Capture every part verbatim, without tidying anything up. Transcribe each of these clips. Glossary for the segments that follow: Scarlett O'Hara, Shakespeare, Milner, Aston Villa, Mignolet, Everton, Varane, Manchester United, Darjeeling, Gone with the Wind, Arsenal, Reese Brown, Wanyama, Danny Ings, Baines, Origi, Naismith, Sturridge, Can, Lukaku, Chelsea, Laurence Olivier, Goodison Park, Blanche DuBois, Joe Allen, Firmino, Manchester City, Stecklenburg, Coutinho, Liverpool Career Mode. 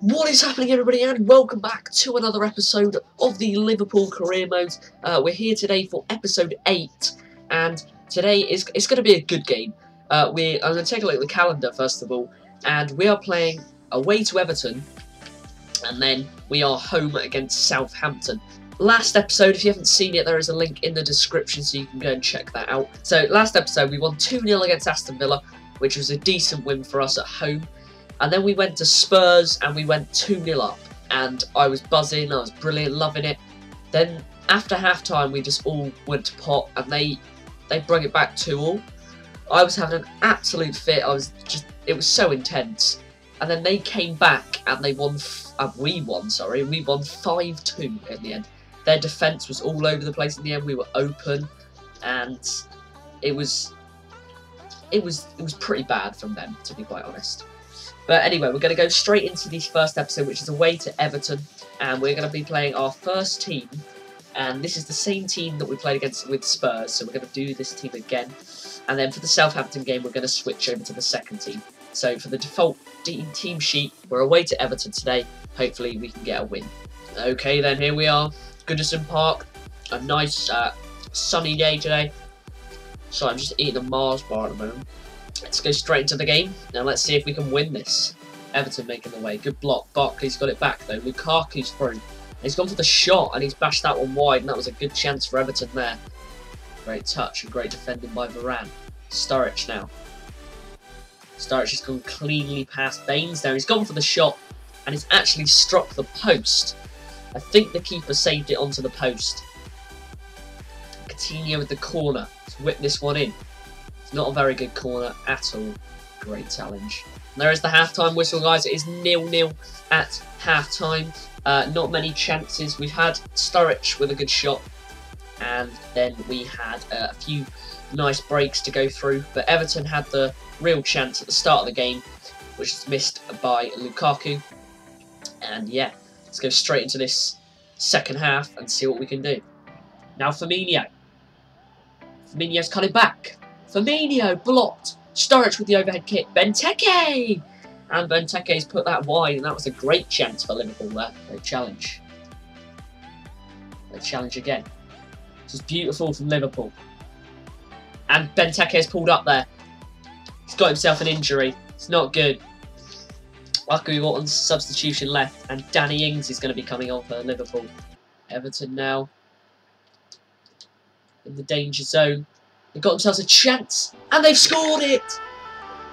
What is happening, everybody, and welcome back to another episode of the Liverpool Career Mode. Uh, we're here today for episode eight, and today is it's going to be a good game. Uh, we I'm going to take a look at the calendar, first of all, and we are playing away to Everton, and then we are home against Southampton. Last episode, if you haven't seen it, there is a link in the description so you can go and check that out. So, last episode, we won two nil against Aston Villa, which was a decent win for us at home. And then we went to Spurs and we went two nil up. And I was buzzing, I was brilliant, loving it. Then after half-time, we just all went to pot and they they brought it back two all. I was having an absolute fit, I was just, it was so intense. And then they came back and they won, f uh, we won, sorry, we won five two in the end. Their defence was all over the place in the end, we were open. And it was, it was, it was pretty bad from them, to be quite honest. But anyway, we're going to go straight into the first episode, which is away to Everton, and we're going to be playing our first team, and this is the same team that we played against with Spurs, so we're going to do this team again, and then for the Southampton game, we're going to switch over to the second team. So for the default team sheet, we're away to Everton today, hopefully we can get a win. Okay then, here we are, Goodison Park, a nice uh, sunny day today, so I'm just eating a Mars bar at the moment. Let's go straight into the game, and let's see if we can win this. Everton making the way. Good block. Barkley's got it back, though. Lukaku's through. He's gone for the shot, and he's bashed that one wide, and that was a good chance for Everton there. Great touch and great defending by Varane. Sturridge now. Sturridge has gone cleanly past Baines there. He's gone for the shot, and he's actually struck the post. I think the keeper saved it onto the post. Coutinho with the corner. Let's whip this one in. Not a very good corner at all. Great challenge. And there is the half-time whistle, guys. It is nil nil at half-time. Uh, not many chances. We've had Sturridge with a good shot. And then we had uh, a few nice breaks to go through. But Everton had the real chance at the start of the game, which was missed by Lukaku. And yeah, let's go straight into this second half and see what we can do. Now Firmino. Firmino's cut it back. Firmino blocked. Sturridge with the overhead kick. Benteke! And Benteke's put that wide, and that was a great chance for Liverpool there. They challenge. They challenge again. Just beautiful from Liverpool. And Benteke's pulled up there. He's got himself an injury. It's not good. Luckily, Orton's substitution left, and Danny Ings is going to be coming on for Liverpool. Everton now in the danger zone. They've got themselves a chance, and they've scored it!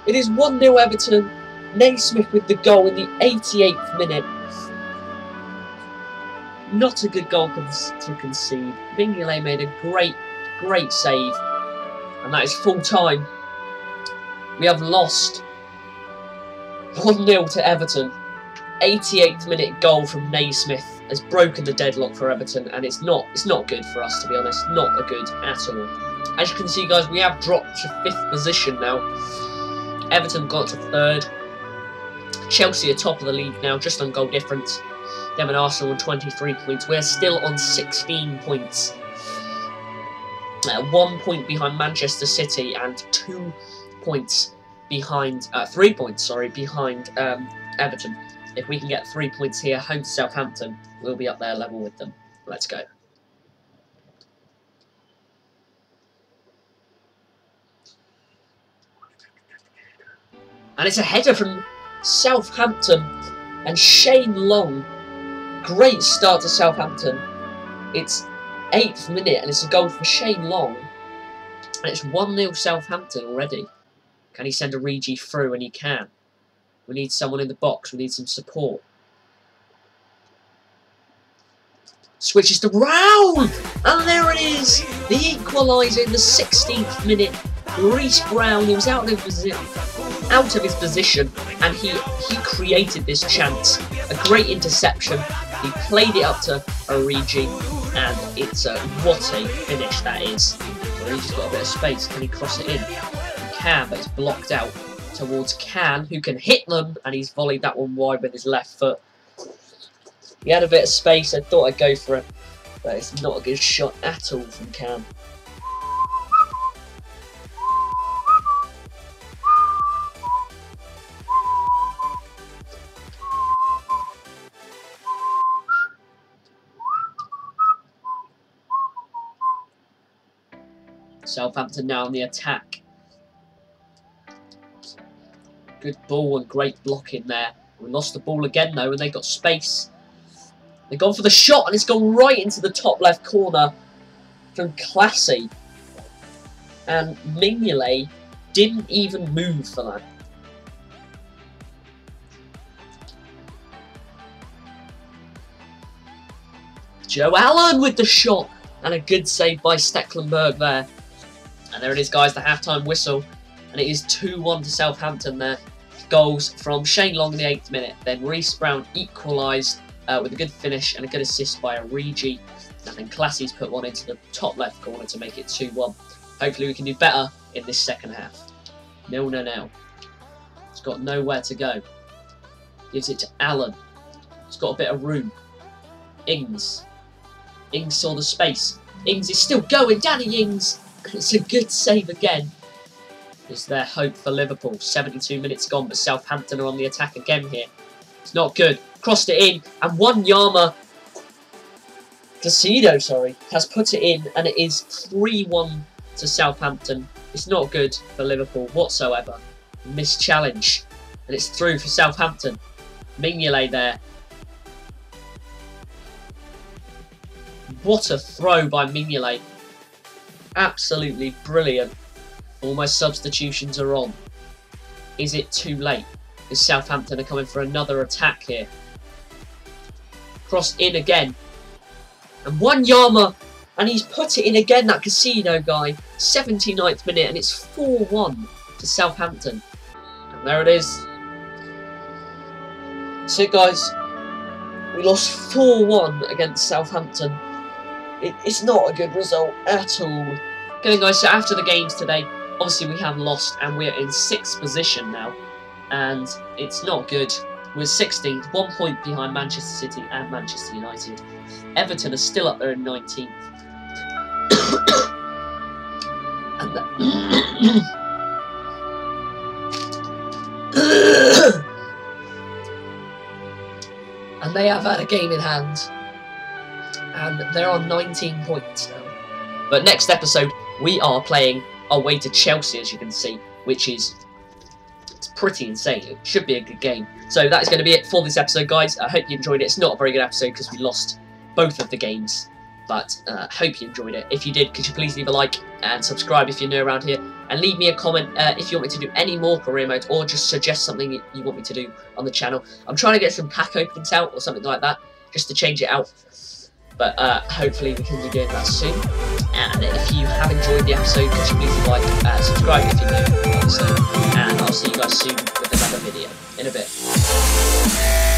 It is one nil Everton. Naismith with the goal in the eighty-eighth minute. Not a good goal to concede. Mignolet made a great, great save. And that is full time. We have lost one nil to Everton. eighty-eighth minute goal from Naismith has broken the deadlock for Everton, and it's not, it's not good for us, to be honest. Not a good at all. As you can see, guys, we have dropped to fifth position now. Everton got to third. Chelsea are top of the league now, just on goal difference. Them and Arsenal on twenty-three points. We're still on sixteen points. Uh, one point behind Manchester City and two points behind... Uh, three points, sorry, behind um, Everton. If we can get three points here, home to Southampton, we'll be up there level with them. Let's go. And it's a header from Southampton and Shane Long. Great start to Southampton. It's eighth minute and it's a goal for Shane Long. And it's one nil Southampton already. Can he send Origi through? And he can. We need someone in the box. We need some support. Switches to Brown. And there it is. The equaliser in the sixteenth minute. Reese Brown, he was out of his out of his position, and he he created this chance. A great interception. He played it up to Origi, and it's a what a finish that is. Origi's got a bit of space. Can he cross it in? He can, but it's blocked out towards Can, who can hit them, and he's volleyed that one wide with his left foot. He had a bit of space. I thought I'd go for it, but it's not a good shot at all from Can. Southampton now on the attack. Good ball and great blocking there. We lost the ball again though, and they got space. They've gone for the shot, and it's gone right into the top left corner from Classy. And Mignolet didn't even move for that. Joe Allen with the shot, and a good save by Stecklenburg there. And there it is, guys, the halftime whistle. And it is two one to Southampton there. Goals from Shane Long in the eighth minute. Then Reese Brown equalised uh, with a good finish and a good assist by Origi. And then Classy's put one into the top left corner to make it two one. Hopefully we can do better in this second half. Milner now. It's got nowhere to go. Gives it to Allen. It's got a bit of room. Ings. Ings saw the space. Ings is still going. Danny Ings. It's a good save again. It's their hope for Liverpool. seventy-two minutes gone, but Southampton are on the attack again here. It's not good. Crossed it in, and Wanyama Casido, sorry, has put it in, and it is three one to Southampton. It's not good for Liverpool whatsoever. Missed challenge, and it's through for Southampton. Mignolet there. What a throw by Mignolet. Absolutely brilliant. All my substitutions are on. Is it too late? Because Southampton are coming for another attack here. Cross in again. And Wanyama, and he's put it in again, that Casino guy. seventy-ninth minute, and it's four one to Southampton. And there it is. That's it, guys. We lost four one against Southampton. It, it's not a good result at all. Okay, guys, so after the games today, obviously we have lost, and we're in sixth position now, and it's not good. We're sixteenth, one point behind Manchester City and Manchester United. Everton are still up there in nineteenth. And the and they have had a game in hand, and they're on nineteen points now. But next episode, we are playing our way to Chelsea, as you can see, which is it's pretty insane. It should be a good game. So that is going to be it for this episode, guys. I hope you enjoyed it. It's not a very good episode because we lost both of the games, but I uh, hope you enjoyed it. If you did, could you please leave a like and subscribe if you're new around here, and leave me a comment uh, if you want me to do any more career mode, or just suggest something you want me to do on the channel. I'm trying to get some pack openings out or something like that, just to change it out. But uh, hopefully we can be doing that soon. And if you have enjoyed the episode, could you please like, uh, subscribe if you're new to the episode. And I'll see you guys soon with another video in a bit.